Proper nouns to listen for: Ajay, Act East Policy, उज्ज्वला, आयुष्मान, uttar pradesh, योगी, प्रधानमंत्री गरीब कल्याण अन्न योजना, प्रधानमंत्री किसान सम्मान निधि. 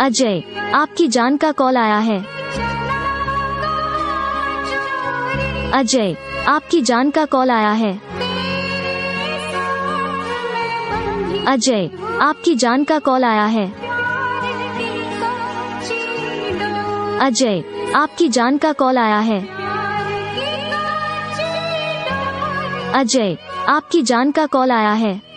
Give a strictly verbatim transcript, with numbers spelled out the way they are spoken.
अजय, आपकी जान का कॉल आया है। अजय, आपकी जान का कॉल आया है। अजय, आपकी जान का कॉल आया है। अजय, आपकी जान का कॉल आया है। अजय, आपकी जान का कॉल आया है।